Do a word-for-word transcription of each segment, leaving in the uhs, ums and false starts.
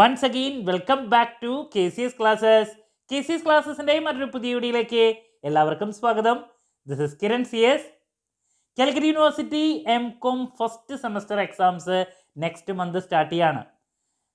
Once again, welcome back to K C S classes. K C S classes and I am at Puthi Udileke. Ellavarkum Swagadam. This is Kiran C S. Calgary University M dot Com first semester exams next month start cheyana.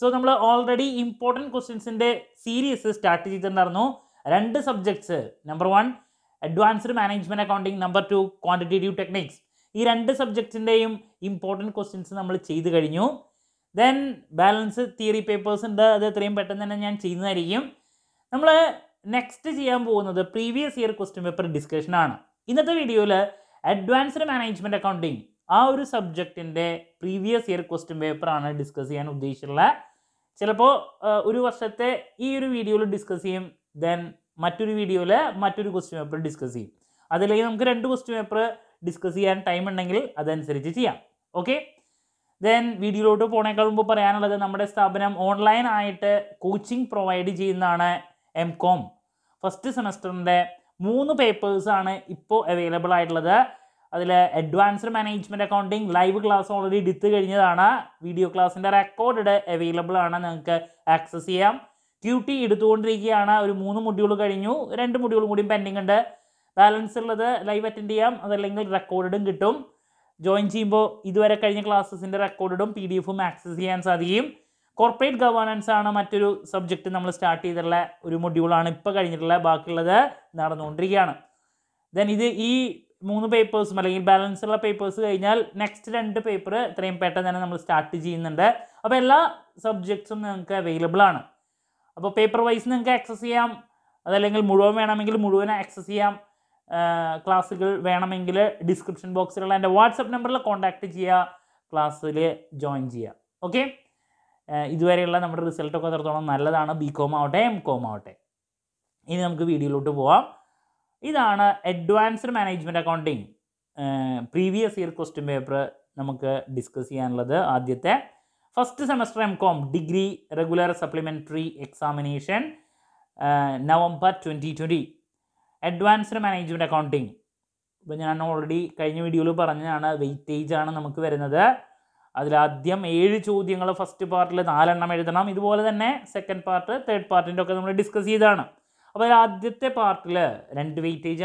So, we already important questions in the series start cheyidundarnu. Two subjects. Number one, Advanced Management Accounting. Number two, Quantitative Techniques. These two subjects are important questions. Then, balance theory papers and the three patterns. Next, the previous year question paper discussion. In this video, Advanced Management Accounting. Our subject in the previous year question paper discuss. Video discuss. Then, Maturi video la Maturi question paper discuss. That is why we have two question paper discuss and time and angle. Okay. Then video to Ponakalumbo Paranala, the number Stabanam online coaching provided in M dot Com. First semester in the moon papers are available at Advanced Management Accounting live class already did the video class in the record available on access. Q T eduthondirikiyana oru three module kazhinju two module mudi pending undu balance ullathu live attend cheyam adellengil recordedum kittum join cheyumbo iduvare kazhinja classes inde recordedum pdf um access cheyan sadhiyum corporate governance aanu mattoru subject nammal start cheyidalla oru module aanu ippa kazhinjittulla baakkullathu nadanondirikkiyana then idu ee three papers allengil balance ulla papers kazhinjal next two paper thrayum pettana thana nammal start cheyyunnundu appo ella subjects um ningalku available aanu. So, paper wise, you can access it. access Classical description box and WhatsApp number contact class join. Okay? This is the result of the B dot Com out, M dot Com out. This is the video. This is Advanced Management Accounting. Uh, previous year question paper we discuss. First semester M dot Com degree regular supplementary examination uh, November twenty twenty. Advanced Management Accounting. I have already told you in the weightage. That is the first part. The second part, third part. We will discuss this. The part weightage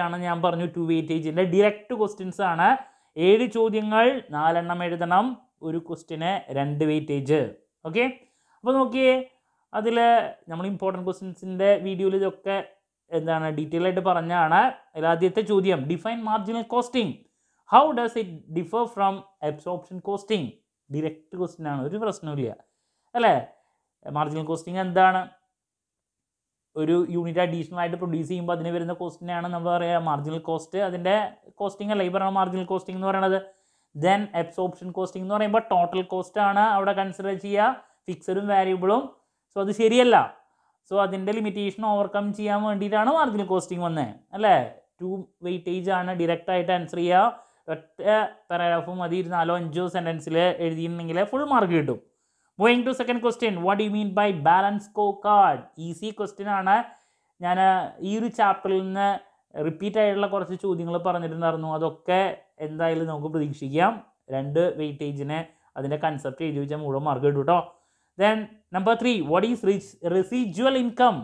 two weightage. Direct questions are seven one question is two weightage. Okay? Okay. That is the important questions in the video. Detailed define marginal costing. How does it differ from absorption costing? Direct question is marginal costing and then one unit additional produce the costing marginal cost. Costing is labor marginal costing. Then absorption costing no, but total cost ana consider chia, fixed variable. So that's serial. So that's the limitation overcome chia marginal costing one. Two weightage ana direct answer chia, but uh, paragraph madir nalanjo sentence le full mark kitum. Moving to second question, what do you mean by balance scorecard? Easy question ana. Jana iru chapter na repeat ayirla korchu chodyangal paranjirundarnu adokke endayilum nokku pradikshikkam rendu weightage ne adinte concept edu vecha mooru mark idu to. Then number three, what is residual income?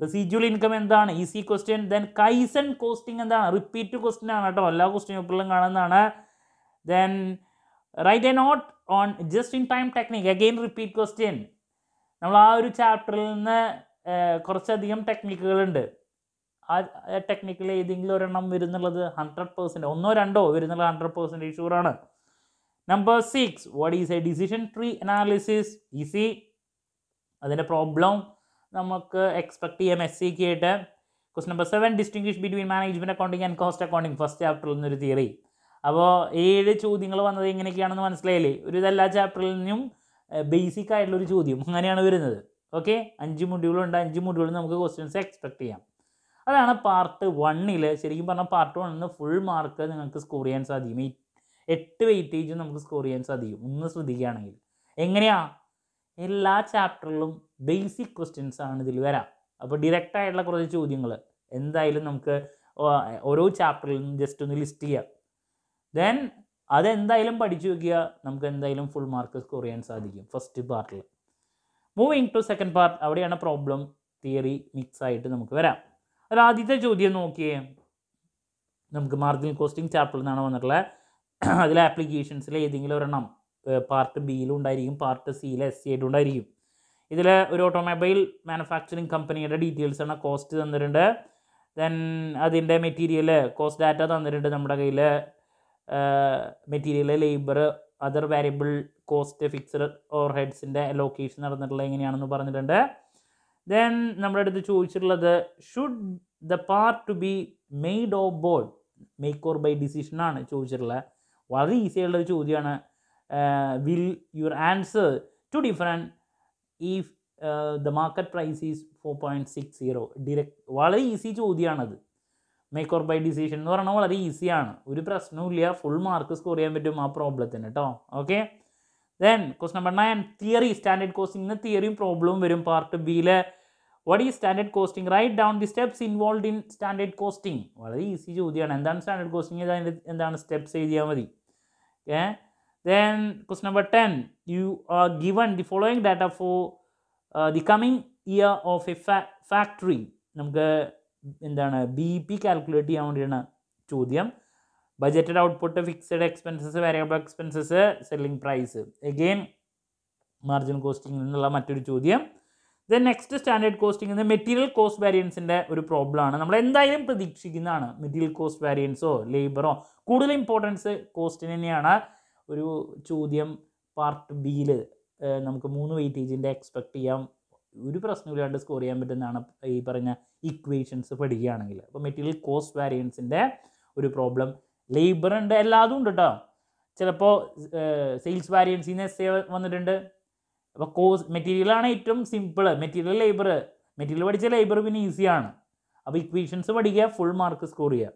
Residual income endana easy question. Then Kaizen costing endana repeat question aanu to alla question uppullum kananana. Then write a note on just in time technique, again repeat question. Nammal aa oru chapter il nne korchadhigam techniques undu. Technically, the one hundred percent one hundred percent sure. Number six, what is a decision tree analysis? Easy. That is a problem. We expect M S C. Question number seven, distinguish between management accounting and cost accounting. First chapter is the theory. Now, seven chapter basic idea. Okay? five module and five module questions expect. That is part one. Part one is full mark. We will score eight weightage. We will score eight weightage. How? In the chapter, basic questions are there. So, direct title is there. One chapter just list. Then, that is the full mark. First part. Moving to second part, avadiyana problem theory mix aayittu namukku varam. Adha aditha chodyam nokkiye namukku marginal costing chapter il nanu vanirla adile applications il edengilum oranam part B il undirikkum, part C il S A il undirikkum. Idile oru automobile manufacturing company ede details ana cost thanirunde, then adinte material cost data thanirunde nammada kayile, material labor other variable cost fixed overheads in the allocation നടന്നിട്ടുള്ള എങ്ങനെയാണെന്ന് പറഞ്ഞിട്ടുണ്ട്. Then നമ്മുടെ അടുത്ത് ചോദിച്ചിട്ടുള്ളത് should the part to be made or bought, make or buy decision ആണ് ചോദിച്ചിട്ടുള്ളത്. വളരെ easy ആയിട്ടുള്ള ഒരു ചോദ്യമാണ്. Will your answer to different if uh, the market price is four point six zero? Direct വളരെ ഈസി ചോദ്യമാണത്. Make or buy decision എന്ന് പറഞ്ഞാൽ വളരെ ഈസിയാണ്, ഒരു പ്രശ്നവുമില്ല, ഫുൾ മാർക്ക് സ്കോർ ചെയ്യാൻ പറ്റും ആ പ്രോബ്ലത്തിന് കേട്ടോ. Okay, then question number nine, theory standard costing na theory problem varum part B la. What is standard costing? Write down the steps involved in standard costing. Very easy chodiyana, endana standard costing, endana steps edhiya madi. Okay, then question number ten, you are given the following data for uh, the coming year of a fa factory. Namukku endana B E P calculate cheyan vandana chodyam. Budgeted output, fixed expenses, variable expenses, selling price. Again, marginal costing എന്നുള്ള മറ്റൊരു ചോദ്യം. Then next standard costing എന്ന material cost വേരിയൻസിൻ്റെ ഒരു പ്രോബ്ലമാണ്. നമ്മൾ എന്തായാലും പ്രതീക്ഷിക്കുന്നതാണ് material cost വേരിയൻസോ ലേബറോ. കൂടുതൽ ഇമ്പോർട്ടൻസ് കോസ്റ്റിന് തന്നെയാണ്. ഒരു ചോദ്യം പാർട്ട് ബിയിൽ നമുക്ക് മൂന്ന് വെയിറ്റേജിൻ്റെ എക്സ്പെക്ട് ചെയ്യാം. ഒരു പ്രശ്നമില്ലാണ്ട് സ്കോർ ചെയ്യാൻ പറ്റുന്നതാണ് ഈ പറഞ്ഞ ഇക്വേഷൻസ് പഠിക്കുകയാണെങ്കിൽ. അപ്പോൾ മെറ്റീരിയൽ കോസ്റ്റ് വേരിയൻസിൻ്റെ ഒരു പ്രോബ്ലം. ലേബർ ഉണ്ട്, എല്ലാ അതും ഉണ്ട് കേട്ടോ. ചിലപ്പോൾ സെയിൽസ് വാരിയൻസിന് എസ് എ വന്നിട്ടുണ്ട്. അപ്പോൾ കോസ് മെറ്റീരിയലാണ് ഏറ്റവും സിമ്പിൾ. മെറ്റീരിയൽ ലേബർ, മെറ്റീരിയൽ പഠിച്ച ലേബർ പിന്നെ ഈസിയാണ്. അപ്പോൾ ഇക്വേഷൻസ് പഠിക്കുക, ഫുൾ മാർക്ക് സ്കോർ ചെയ്യുക.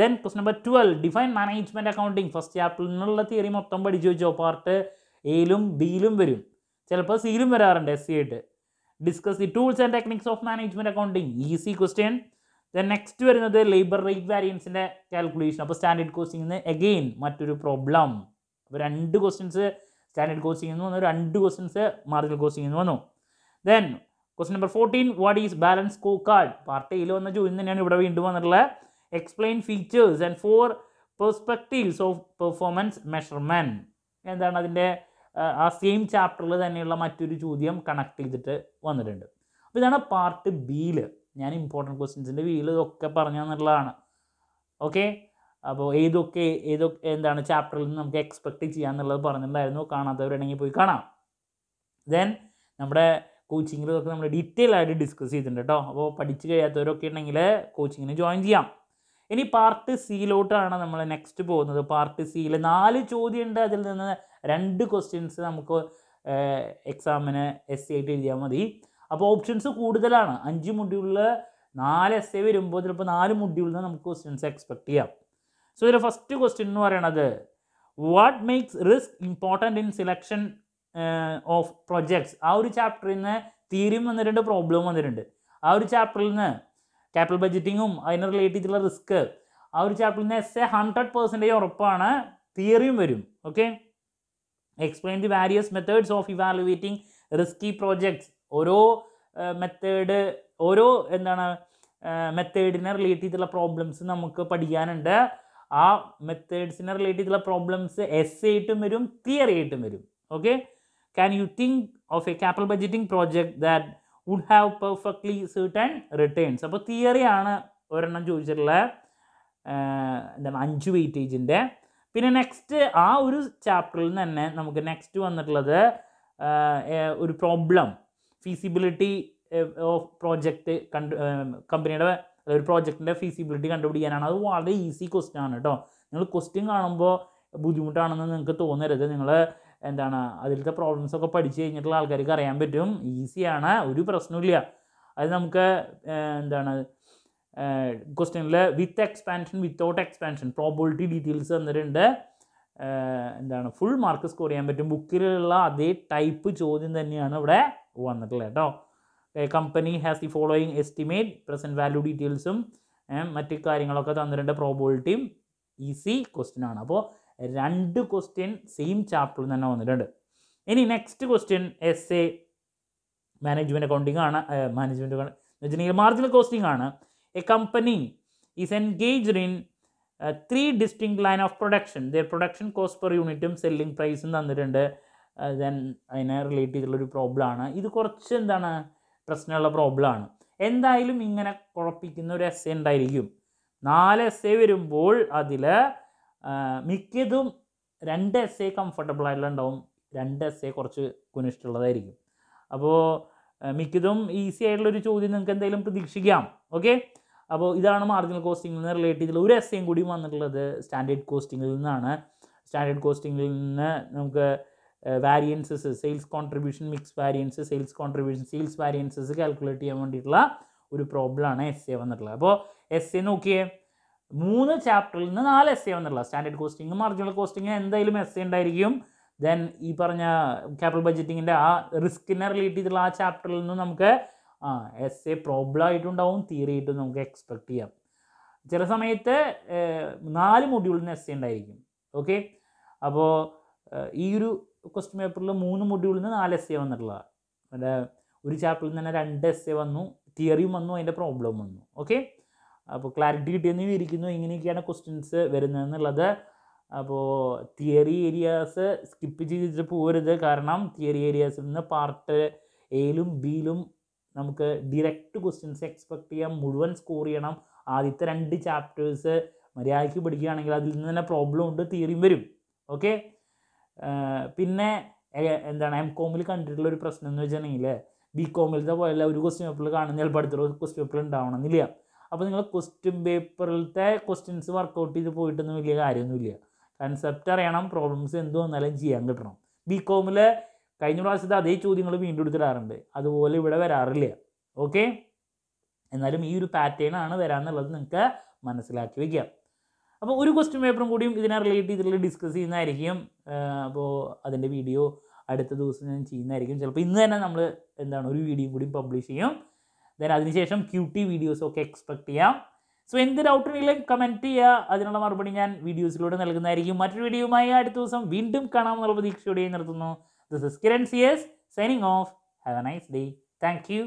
Then quest number twelve, define management accounting. First ചാപ്റ്ററിൽ നിന്നുള്ള തിയറി മൊത്തം പഠിച്ചു വെച്ചോ. പാർട്ട് എയിലും ബിയിലും വരും, ചിലപ്പോൾ സിയിലും വരാറുണ്ട് എസ് സി ആയിട്ട്. Discuss the tools and techniques of management accounting, easy question. Then next വരുന്നത് ലേബർ റേറ്റ് വാരിയൻസിൻ്റെ കാൽക്കുലേഷൻ. അപ്പോൾ സ്റ്റാൻഡേർഡ് കോസ്റ്റിംഗ് നിന്ന് എഗെയിൻ മറ്റൊരു പ്രോബ്ലം. അപ്പോൾ രണ്ട് ക്വസ്റ്റ്യൻസ് സ്റ്റാൻഡേർഡ് കോസ്റ്റിംഗ് എന്ന് വന്നു, രണ്ട് ക്വസ്റ്റ്യൻസ് മാർജിനൽ കോസ്റ്റിംഗ് എന്ന് വന്നു. Then question number fourteen, what is balance scorecard? Part എയിൽ വന്ന ചോദ്യം തന്നെയാണ് ഇവിടെ വീണ്ടും വന്നിട്ടുള്ളത്. Explain features and four perspectives of performance measurement. എന്താണ് അതിൻ്റെ ആ സെയിം ചാപ്റ്ററിൽ തന്നെയുള്ള മറ്റൊരു ചോദ്യം കണക്ട് ചെയ്തിട്ട് വന്നിട്ടുണ്ട്. അപ്പോൾ ഇതാണ് പാർട്ട് ബിയിൽ. ഞാൻ ഇമ്പോർട്ടൻറ്റ് ക്വസ്റ്റ്യൻസിൻ്റെ വീല് ഇതൊക്കെ പറഞ്ഞു തന്നിട്ടുള്ളതാണ്. ഓക്കെ, അപ്പോൾ ഏതൊക്കെ ഏതൊക്കെ എന്താണ് ചാപ്റ്ററിൽ നിന്ന് നമുക്ക് എക്സ്പെക്ട് ചെയ്യാന്നുള്ളത് പറഞ്ഞിട്ടുണ്ടായിരുന്നു. കാണാത്തവരുണ്ടെങ്കിൽ പോയി കാണാം. ദെൻ നമ്മുടെ കോച്ചിങ്ങിൽ ഇതൊക്കെ നമ്മൾ ഡീറ്റെയിൽ ആയിട്ട് ഡിസ്കസ് ചെയ്തിട്ടുണ്ട് കേട്ടോ. അപ്പോൾ പഠിച്ച് കഴിയാത്തവരൊക്കെ ഉണ്ടെങ്കിൽ കോച്ചിങ്ങിന് ജോയിൻ ചെയ്യാം. ഇനി പാർട്ട് സിയിലോട്ടാണ് നമ്മൾ നെക്സ്റ്റ് പോകുന്നത്. പാർട്ട് സിയിൽ നാല് ചോദ്യം ഉണ്ട്. അതിൽ നിന്ന് രണ്ട് ക്വസ്റ്റ്യൻസ് നമുക്ക് എക്സാമിന് എസ് സി ആയിട്ട് എഴുതിയാൽ മതി. അപ്പോൾ ഓപ്ഷൻസ് കൂടുതലാണ്. അഞ്ച് മൊഡ്യൂളിൽ നാല് എസ് എ വരുമ്പോൾ ചിലപ്പോൾ നാല് മൊഡ്യൂളിൽ നിന്ന് നമുക്ക് ക്വസ്റ്റ്യൻസ് എക്സ്പെക്ട് ചെയ്യാം. സോ ഇതിൽ ഫസ്റ്റ് ക്വസ്റ്റ്യൻ എന്ന് പറയണത് what makes risk important in selection of projects. ആ ഒരു ചാപ്റ്ററിൽ നിന്ന് തിയറിയും വന്നിട്ടുണ്ട്, പ്രോബ്ലവും വന്നിട്ടുണ്ട്. ആ ഒരു ചാപ്റ്ററിൽ നിന്ന് ക്യാപിറ്റൽ ബഡ്ജറ്റിങ്ങും അതിന് റിലേറ്റ് ചെയ്തിട്ടുള്ള റിസ്ക്. ആ ഒരു ചാപ്റ്ററിൽ നിന്ന് എസ് എ ഹൺഡ്രഡ് പെർസെൻറ്റേജ് ഉറപ്പാണ്, തിയറിയും വരും. Okay, explain the various methods of evaluating risky projects. ഓരോ മെത്തേഡ് ഓരോ എന്താണ് മെത്തേഡിനെ റിലേറ്റ് ചെയ്തിട്ടുള്ള പ്രോബ്ലംസ് നമുക്ക് പഠിക്കാനുണ്ട്. ആ മെത്തേഡ്സിനെ റിലേറ്റ് ചെയ്തിട്ടുള്ള പ്രോബ്ലംസ് എസ് ആയിട്ടും വരും, തിയറി ആയിട്ടും വരും. Okay, can you think of a capital budgeting project that would have perfectly certain returns. അപ്പോൾ തിയറിയാണ് ഒരെണ്ണം ചോദിച്ചിട്ടുള്ള എന്താണ് അഞ്ച് വെയിറ്റേജിൻ്റെ. പിന്നെ നെക്സ്റ്റ് ആ ഒരു ചാപ്റ്ററിൽ തന്നെ നമുക്ക് നെക്സ്റ്റ് വന്നിട്ടുള്ളത് ഒരു പ്രോബ്ലം ഫീസിബിലിറ്റി ഓഫ് പ്രോജക്റ്റ് കണ്ടു കമ്പനിയുടെ ഒരു പ്രോജക്റ്റിൻ്റെ ഫീസിബിലിറ്റി കണ്ടുപിടിക്കാനാണ്. അത് വളരെ ഈസി ക്വസ്റ്റ്യൻ ആണ് കേട്ടോ. നിങ്ങൾ ക്വസ്റ്റ്യൻ കാണുമ്പോൾ ബുദ്ധിമുട്ടാണെന്ന് നിങ്ങൾക്ക് തോന്നരുത്. നിങ്ങൾ എന്താണ് അതിലത്തെ പ്രോബ്ലംസൊക്കെ പഠിച്ചു കഴിഞ്ഞിട്ടുള്ള ആൾക്കാർക്ക് അറിയാൻ പറ്റും. ഈസിയാണ്, ഒരു പ്രശ്നമില്ല. അത് നമുക്ക് എന്താണ് ക്വസ്റ്റ്യനിൽ with expansion without expansion probability details തന്നിട്ടുണ്ട്. എന്താണ് ഫുൾ മാർക്ക് സ്കോർ ചെയ്യാൻ പറ്റും. ബുക്കിലുള്ള അതേ ടൈപ്പ് ചോദ്യം തന്നെയാണ് ഇവിടെ വന്നിട്ടില്ല കേട്ടോ. Company has the following estimate, present value ഡീറ്റെയിൽസും മറ്റ് കാര്യങ്ങളൊക്കെ തന്നിട്ടുണ്ട്, പ്രോബബിലിറ്റിയും. ഈസി ക്വസ്റ്റ്യൻ ആണ്. അപ്പോൾ രണ്ട് ക്വസ്റ്റ്യൻ സെയിം ചാപ്റ്ററിൽ തന്നെ വന്നിട്ടുണ്ട്. ഇനി next question essay management accounting aanu uh, management accounting marginal costing aanu. A company is engaged in uh, three distinct line of production, their production cost per unit um selling price ennu thannittund. Uh, then ayina relate cheythulla oru problem aanu. Idu korchu endana prashnamulla problem aanu. Endayalum ingane korapikkunna oru essay undayirikum. നാല് essay വരുമ്പോൾ അതിൽ മിക്കതും രണ്ട് essay comfortable ആയിട്ടുള്ള ഉണ്ടാവും, രണ്ട് essay കുറച്ച് കുനിഷ്ടുള്ളതായിരിക്കും. അപ്പോൾ മിക്കതും ഈസി ആയിട്ടുള്ളൊരു ചോദ്യം നിങ്ങൾക്ക് എന്തെങ്കിലും പ്രതീക്ഷിക്കാം. ഓക്കെ, അപ്പോൾ ഇതാണ് മാർജിനൽ കോസ്റ്റിംഗിൽ നിന്ന് റിലേറ്റ് ചെയ്തിട്ടുള്ള ഒരു എസ്സേയും കൂടി വന്നിട്ടുള്ളത് സ്റ്റാൻഡേർഡ് കോസ്റ്റിംഗിൽ നിന്നാണ്. സ്റ്റാൻഡേർഡ് കോസ്റ്റിംഗിൽ നിന്ന് നമുക്ക് variances, sales contribution, mix variance, sales contribution, sales variances calculate ചെയ്യാൻ വേണ്ടിയിട്ടുള്ള ഒരു പ്രോബ്ലമാണ് എസ് എ വന്നിട്ടുള്ളത്. അപ്പോൾ എസ് എ നോക്കിയേ, മൂന്ന് ചാപ്റ്ററിൽ നിന്ന് നാല് എസ് എ വന്നിട്ടുള്ള സ്റ്റാൻഡേർഡ് കോസ്റ്റിംഗ്, മാർജിനൽ കോസ്റ്റിംഗ്, എന്തായാലും എസ് എ ഉണ്ടായിരിക്കും. ദെൻ ഈ പറഞ്ഞ ക്യാപിറ്റൽ ബഡ്ജറ്റിങ്ങിൻ്റെ ആ റിസ്കിനെ റിലേറ്റ് ചെയ്തിട്ടുള്ള ആ ചാപ്റ്ററിൽ നിന്ന് നമുക്ക് ആ എസ് എ പ്രോബ്ലം ആയിട്ടുണ്ടാവും, തിയറി ആയിട്ടും നമുക്ക് എക്സ്പെക്റ്റ് ചെയ്യാം. ചില സമയത്ത് നാല് മൊഡ്യൂളിൽ നിന്ന് എസ് എ ഉണ്ടായിരിക്കും. ഓക്കെ, അപ്പോൾ ഈ ഒരു ക്വസ്റ്റ്യൻ പേപ്പറിൽ മൂന്ന് മൊഡ്യൂളിൽ നിന്ന് നാല് എസ് എ വന്നിട്ടുള്ള, അവിടെ ഒരു ചാപ്റ്ററിൽ നിന്ന് തന്നെ രണ്ട് എസ് എ വന്നു, തിയറിയും വന്നു, അതിൻ്റെ പ്രോബ്ലം വന്നു. ഓക്കെ, അപ്പോൾ ക്ലാരിറ്റി കിട്ടിയെന്ന് വിചാരിക്കുന്നു. ഇങ്ങനെയൊക്കെയാണ് ക്വസ്റ്റ്യൻസ് വരുന്നതെന്നുള്ളത്. അപ്പോൾ തിയറി ഏരിയാസ് സ്കിപ്പ് ചെയ്തിട്ട് പോകരുത്, കാരണം തിയറി ഏരിയാസിൽ നിന്ന് പാർട്ട് എയിലും ബിയിലും നമുക്ക് ഡിറക്റ്റ് ക്വസ്റ്റ്യൻസ് എക്സ്പെക്റ്റ് ചെയ്യാം. മുഴുവൻ സ്കോർ ചെയ്യണം. ആദ്യത്തെ രണ്ട് ചാപ്റ്റേഴ്സ് മര്യാദയ്ക്ക് പഠിക്കുകയാണെങ്കിൽ അതിൽ നിന്ന് തന്നെ പ്രോബ്ലം ഉണ്ട്, തിയറിയും വരും. ഓക്കെ, പിന്നെ എന്താണ് എം കോമിൽ കണ്ടിട്ടുള്ളൊരു പ്രശ്നം എന്ന് വെച്ചിട്ടുണ്ടെങ്കിൽ ബി കോമിലത്തെ പോലെയുള്ള ഒരു ക്വസ്റ്റ്യൻ പേപ്പറിൽ കാണുന്ന ചിലപ്പോൾ അടുത്തുള്ള ക്വസ്റ്റ്യൻ പേപ്പറിൽ ഉണ്ടാവണമെന്നില്ല. അപ്പോൾ നിങ്ങൾ ക്വസ്റ്റ്യൻ പേപ്പറിലത്തെ ക്വസ്റ്റ്യൻസ് വർക്കൗട്ട് ചെയ്ത് പോയിട്ടൊന്നും വലിയ കാര്യമൊന്നുമില്ല. കൺസെപ്റ്റ് അറിയണം, പ്രോബ്ലംസ് എന്ത് വന്നാലും ചെയ്യാൻ കിട്ടണം. ബി കോമിൽ കഴിഞ്ഞ പ്രാവശ്യത്തെ അതേ ചോദ്യങ്ങൾ വീണ്ടും എടുത്തിടാറുണ്ട്, അതുപോലെ ഇവിടെ വരാറില്ല. ഓക്കെ, എന്നാലും ഈ ഒരു പാറ്റേൺ ആണ് വരാമെന്നുള്ളത് നിങ്ങൾക്ക് മനസ്സിലാക്കി വയ്ക്കാം. അപ്പോൾ ഒരു ക്വസ്റ്റ്യൻ പേപ്പറും കൂടിയും ഇതിനെ റിലേറ്റ് ചെയ്തിട്ടുള്ള ഡിസ്കസ് ചെയ്യുന്നതായിരിക്കും. അപ്പോൾ അതിൻ്റെ വീഡിയോ അടുത്ത ദിവസം ഞാൻ ചെയ്യുന്നതായിരിക്കും. ചിലപ്പോൾ ഇന്ന് തന്നെ നമ്മൾ എന്താണ് ഒരു വീഡിയോ കൂടി പബ്ലിഷ് ചെയ്യും. ദെൻ അതിനുശേഷം ക്യു ടി വീഡിയോസൊക്കെ എക്സ്പെക്റ്റ് ചെയ്യാം. സോ എന്ത് ഡൗട്ട് ഉണ്ടെങ്കിലും കമൻറ്റ് ചെയ്യുക, അതിനുള്ള മറുപടി ഞാൻ വീഡിയോസിലൂടെ നൽകുന്നതായിരിക്കും. മറ്റൊരു വീഡിയോയുമായി അടുത്ത ദിവസം വീണ്ടും കാണാമെന്നുള്ള പ്രതീക്ഷയോടെ നിർത്തുന്നു. This is Kiran C S signing off. Have a nice day. Thank U.